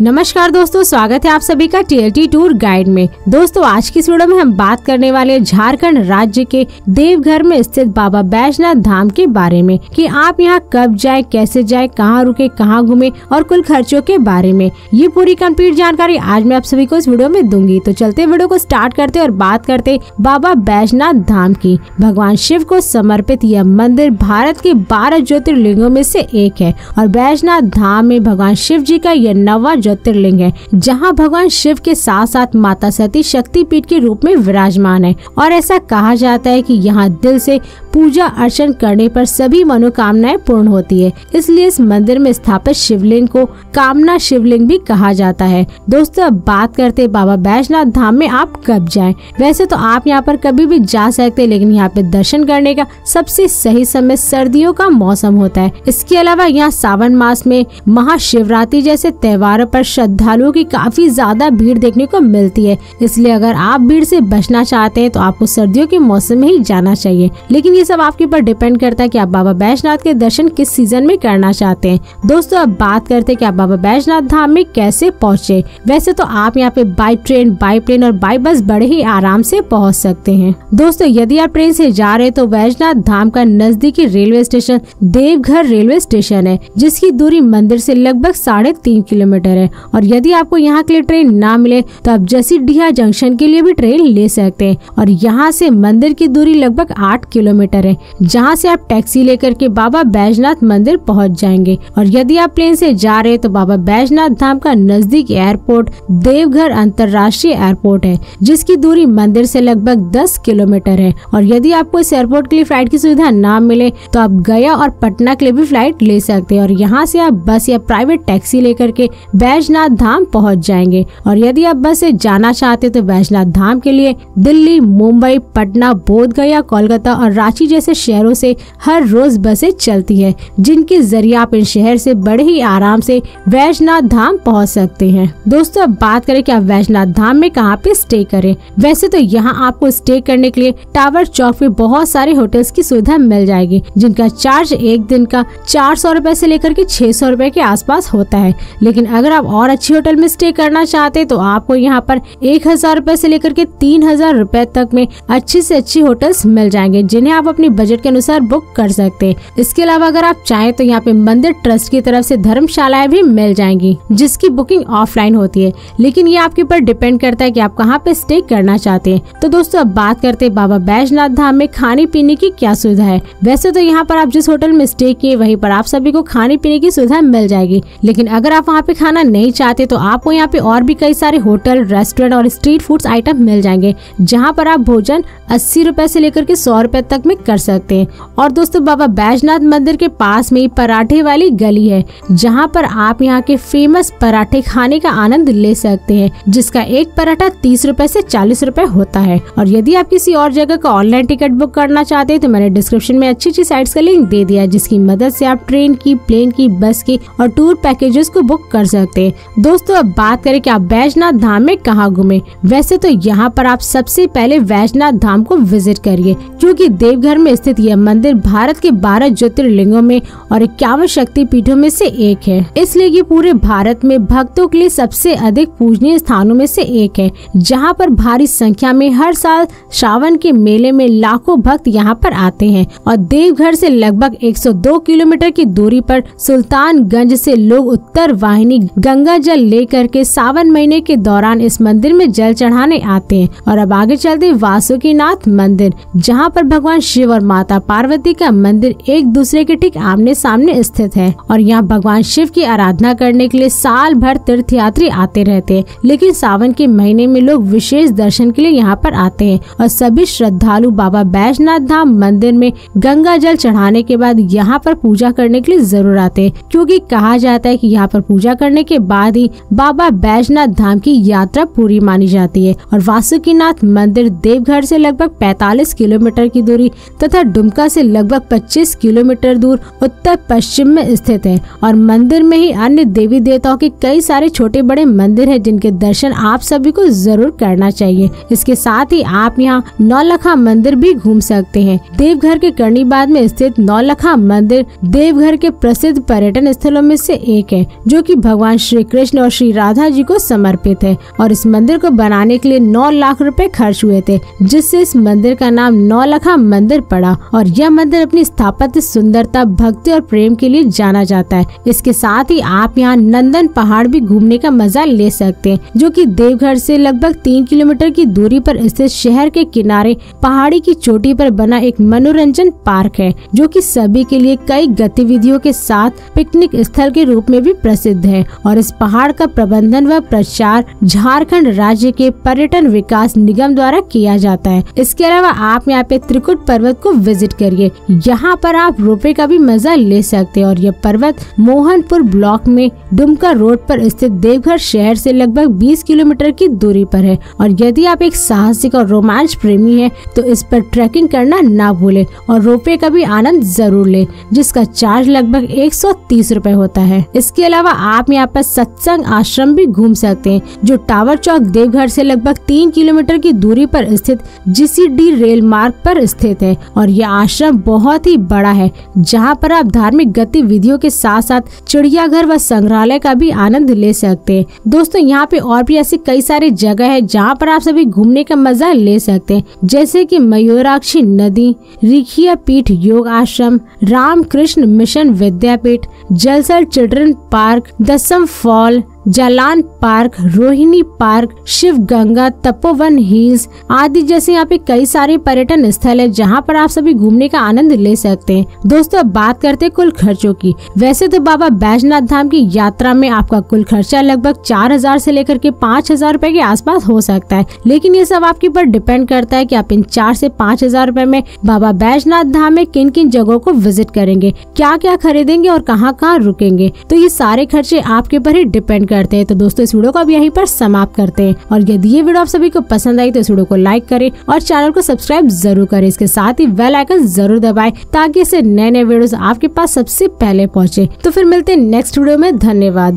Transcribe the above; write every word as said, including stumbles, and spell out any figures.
नमस्कार दोस्तों, स्वागत है आप सभी का टीएलटी टूर गाइड में। दोस्तों आज की वीडियो में हम बात करने वाले हैं झारखंड राज्य के देवघर में स्थित बाबा बैजनाथ धाम के बारे में कि आप यहां कब जाएं, कैसे जाएं, कहां रुके, कहां घूमें और कुल खर्चों के बारे में। ये पूरी कंप्लीट जानकारी आज मैं आप सभी को इस वीडियो में दूंगी। तो चलते वीडियो को स्टार्ट करते और बात करते बाबा बैजनाथ धाम की। भगवान शिव को समर्पित यह मंदिर भारत के बारह ज्योतिर्लिंगों में से एक है और बैजनाथ धाम में भगवान शिव जी का यह नवा ज्योतिर्लिंग है, जहां भगवान शिव के साथ साथ माता सती शक्ति पीठ के रूप में विराजमान है। और ऐसा कहा जाता है कि यहां दिल से पूजा अर्चन करने पर सभी मनोकामनाएं पूर्ण होती है, इसलिए इस मंदिर में स्थापित शिवलिंग को कामना शिवलिंग भी कहा जाता है। दोस्तों अब बात करते बाबा बैजनाथ धाम में आप कब जाएं। वैसे तो आप यहाँ पर कभी भी जा सकते, लेकिन यहाँ पे दर्शन करने का सबसे सही समय सर्दियों का मौसम होता है। इसके अलावा यहाँ सावन मास में महाशिवरात्रि जैसे त्योहारों पर श्रद्धालुओं की काफी ज्यादा भीड़ देखने को मिलती है, इसलिए अगर आप भीड़ से बचना चाहते हैं तो आपको सर्दियों के मौसम में ही जाना चाहिए। लेकिन ये सब आपके ऊपर डिपेंड करता है कि आप बाबा बैजनाथ के दर्शन किस सीजन में करना चाहते हैं। दोस्तों अब बात करते हैं कि आप बाबा बैजनाथ धाम में कैसे पहुँचे। वैसे तो आप यहाँ पे बाई ट्रेन, बाई प्लेन और बाई बस बड़े ही आराम से पहुँच सकते हैं। दोस्तों यदि आप ट्रेन से जा रहे हैं तो बैजनाथ धाम का नजदीकी railway station Deoghar railway station है, जिसकी दूरी मंदिर से लगभग साढ़े तीन किलोमीटर है। और यदि आपको यहाँ के लिए ट्रेन ना मिले तो आप जसीडी जंक्शन के लिए भी ट्रेन ले सकते हैं। और यहाँ से मंदिर की दूरी लगभग आठ किलोमीटर है, जहाँ से आप टैक्सी लेकर के बाबा बैजनाथ मंदिर पहुँच जाएंगे। और यदि आप प्लेन से जा रहे हैं तो बाबा बैजनाथ धाम का नजदीक एयरपोर्ट देवघर अंतर्राष्ट्रीय एयरपोर्ट है, जिसकी दूरी मंदिर से लगभग दस किलोमीटर है। और यदि आपको इस एयरपोर्ट के लिए फ्लाइट की सुविधा न मिले तो आप गया और पटना के लिए भी फ्लाइट ले सकते हैं। और यहाँ से आप बस या प्राइवेट टैक्सी लेकर के बैजनाथ धाम पहुंच जाएंगे। और यदि आप बस से जाना चाहते तो बैजनाथ धाम के लिए दिल्ली, मुंबई, पटना, बोधगया, कोलकाता और रांची जैसे शहरों से हर रोज बसें चलती है, जिनके जरिए आप इन शहर से बड़े ही आराम से बैजनाथ धाम पहुंच सकते हैं। दोस्तों अब बात करें कि आप बैजनाथ धाम में कहाँ पे स्टे करें। वैसे तो यहाँ आपको स्टे करने के लिए टावर चौक में बहुत सारे होटल्स की सुविधा मिल जाएगी, जिनका चार्ज एक दिन का चार सौ रूपये से लेकर के छह सौ रूपये के आसपास होता है। लेकिन अगर आप और अच्छी होटल में स्टे करना चाहते तो आपको यहाँ पर एक हजार रूपए से लेकर के तीन हजार रूपए तक में अच्छी से अच्छी होटल्स मिल जाएंगे, जिन्हें आप अपने बजट के अनुसार बुक कर सकते हैं। इसके अलावा अगर आप चाहें तो यहाँ पे मंदिर ट्रस्ट की तरफ से धर्मशालाएं भी मिल जाएंगी, जिसकी बुकिंग ऑफलाइन होती है। लेकिन ये आपके ऊपर डिपेंड करता है कि आप कहाँ पे स्टे करना चाहते हैं। तो दोस्तों अब बात करते हैं बाबा बैजनाथ धाम में खाने पीने की क्या सुविधा है। वैसे तो यहाँ पर आप जिस होटल में स्टे किए वहीं पर आप सभी को खाने पीने की सुविधा मिल जाएगी, लेकिन अगर आप वहाँ पे खाना नहीं चाहते तो आपको यहाँ पे और भी कई सारे होटल, रेस्टोरेंट और स्ट्रीट फूड्स आइटम मिल जाएंगे, जहाँ पर आप भोजन अस्सी रुपए से लेकर के सौ रुपए तक में कर सकते हैं। और दोस्तों बाबा बैजनाथ मंदिर के पास में ही पराठे वाली गली है, जहाँ पर आप यहाँ के फेमस पराठे खाने का आनंद ले सकते हैं, जिसका एक पराठा तीस रुपए से चालीस रुपए होता है। और यदि आप किसी और जगह का ऑनलाइन टिकट बुक करना चाहते हैं तो मैंने डिस्क्रिप्शन में अच्छी अच्छी साइट्स का लिंक दे दिया है, जिसकी मदद से आप ट्रेन की, प्लेन की, बस की और टूर पैकेजेस को बुक कर सकते हैं। दोस्तों अब बात करें कि आप बैजनाथ धाम में कहाँ घूमें। वैसे तो यहाँ पर आप सबसे पहले बैजनाथ धाम को विजिट करिए, क्योंकि देवघर में स्थित यह मंदिर भारत के बारह ज्योतिर्लिंगों में और इक्यावन शक्ति पीठों में से एक है, इसलिए ये पूरे भारत में भक्तों के लिए सबसे अधिक पूजनीय स्थानों में से एक है, जहाँ पर भारी संख्या में हर साल श्रावण के मेले में लाखों भक्त यहाँ पर आते हैं। और देवघर से लगभग एक सौ दो किलोमीटर की दूरी पर सुल्तानगंज से लोग उत्तर वाहिनी गंगा जल लेकर के सावन महीने के दौरान इस मंदिर में जल चढ़ाने आते हैं। और अब आगे चलते वासुकीनाथ मंदिर, जहां पर भगवान शिव और माता पार्वती का मंदिर एक दूसरे के ठीक आमने सामने स्थित है। और यहां भगवान शिव की आराधना करने के लिए साल भर तीर्थयात्री आते रहते हैं, लेकिन सावन के महीने में लोग विशेष दर्शन के लिए यहाँ पर आते हैं। और सभी श्रद्धालु बाबा बैजनाथ धाम मंदिर में गंगा जल चढ़ाने के बाद यहाँ पर पूजा करने के लिए जरूर आते हैं, क्योंकि कहा जाता है कि यहाँ पर पूजा करने के बाद ही बाबा बैजनाथ धाम की यात्रा पूरी मानी जाती है। और वासुकीनाथ मंदिर देवघर से लगभग पैंतालीस किलोमीटर की दूरी तथा डुमका से लगभग पच्चीस किलोमीटर दूर उत्तर पश्चिम में स्थित है। और मंदिर में ही अन्य देवी देवताओं के कई सारे छोटे बड़े मंदिर हैं जिनके दर्शन आप सभी को जरूर करना चाहिए। इसके साथ ही आप यहाँ नौलखा मंदिर भी घूम सकते हैं। देवघर के करनी बाग में स्थित नौलखा मंदिर देवघर के प्रसिद्ध पर्यटन स्थलों में से एक है, जो कि भगवान श्री कृष्ण और श्री राधा जी को समर्पित है। और इस मंदिर को बनाने के लिए नौ लाख रुपए खर्च हुए थे, जिससे इस मंदिर का नाम नौलखा मंदिर पड़ा। और यह मंदिर अपनी स्थापत्य सुंदरता, भक्ति और प्रेम के लिए जाना जाता है। इसके साथ ही आप यहाँ नंदन पहाड़ भी घूमने का मजा ले सकते हैं, जो कि देवघर से लगभग तीन किलोमीटर की दूरी पर स्थित शहर के किनारे पहाड़ी की चोटी पर बना एक मनोरंजन पार्क है, जो कि सभी के लिए कई गतिविधियों के साथ पिकनिक स्थल के रूप में भी प्रसिद्ध है। और इस पहाड़ का प्रबंधन व प्रचार झारखंड राज्य के पर्यटन विकास निगम द्वारा किया जाता है। इसके अलावा आप यहाँ पे त्रिकुट पर्वत को विजिट करिए, यहाँ पर आप रोपवे का भी मजा ले सकते हैं। और यह पर्वत मोहनपुर ब्लॉक में डुमका रोड पर स्थित देवघर शहर से लगभग बीस किलोमीटर की दूरी पर है। और यदि आप एक साहसिक और रोमांच प्रेमी हैं तो इस पर ट्रैकिंग करना ना भूले और रोपवे का भी आनंद जरूर ले, जिसका चार्ज लगभग एक सौ तीस रूपए होता है। इसके अलावा आप यहाँ पर सत्संग आश्रम भी घूम सकते हैं, जो टावर चौक देवघर से लगभग तीन किलोमीटर की दूरी पर स्थित जसीडी रेल मार्ग पर स्थित है। और यह आश्रम बहुत ही बड़ा है, जहाँ पर आप धार्मिक गतिविधियों के साथ साथ चिड़ियाघर व संग्रहालय का भी आनंद ले सकते हैं। दोस्तों, यहाँ पे और भी ऐसी कई सारी जगह है जहाँ पर आप सभी घूमने का मजा ले सकते हैं, जैसे कि मयूराक्षी नदी, रिखिया पीठ योग Ashram, Ram Krishna mission Vidyapeeth, Jalsar children park, दसम fall, Jalan park, Rohini park, Shiv Ganga, Tapovan hills आदि जैसे यहाँ पे कई सारे पर्यटन स्थल है जहाँ पर आप सभी घूमने का आनंद ले सकते हैं। दोस्तों, अब बात करते हैं कुल खर्चों की। वैसे तो बाबा बैजनाथ धाम की यात्रा में आपका कुल खर्चा लगभग चार हजार से लेकर के पाँच हजार रूपए के आसपास हो सकता है, लेकिन ये सब आपके ऊपर डिपेंड करता है कि आप इन चार से पाँच हजार रूपए में बाबा बैजनाथ धाम में किन किन जगहों को विजिट करेंगे, क्या क्या खरीदेंगे और कहाँ कहाँ रुकेंगे। तो ये सारे खर्चे आपके ऊपर ही डिपेंड करते हैं। तो दोस्तों, इस वीडियो को अब यहीं पर समाप्त करते हैं। और यदि ये वीडियो आप सभी को पसंद आई तो इस वीडियो को लाइक करें और चैनल को सब्सक्राइब जरूर करें। इसके साथ ही बेल आइकन जरूर दबाएं ताकि इससे नए नए वीडियोस आपके पास सबसे पहले पहुंचे। तो फिर मिलते हैं नेक्स्ट वीडियो में। धन्यवाद।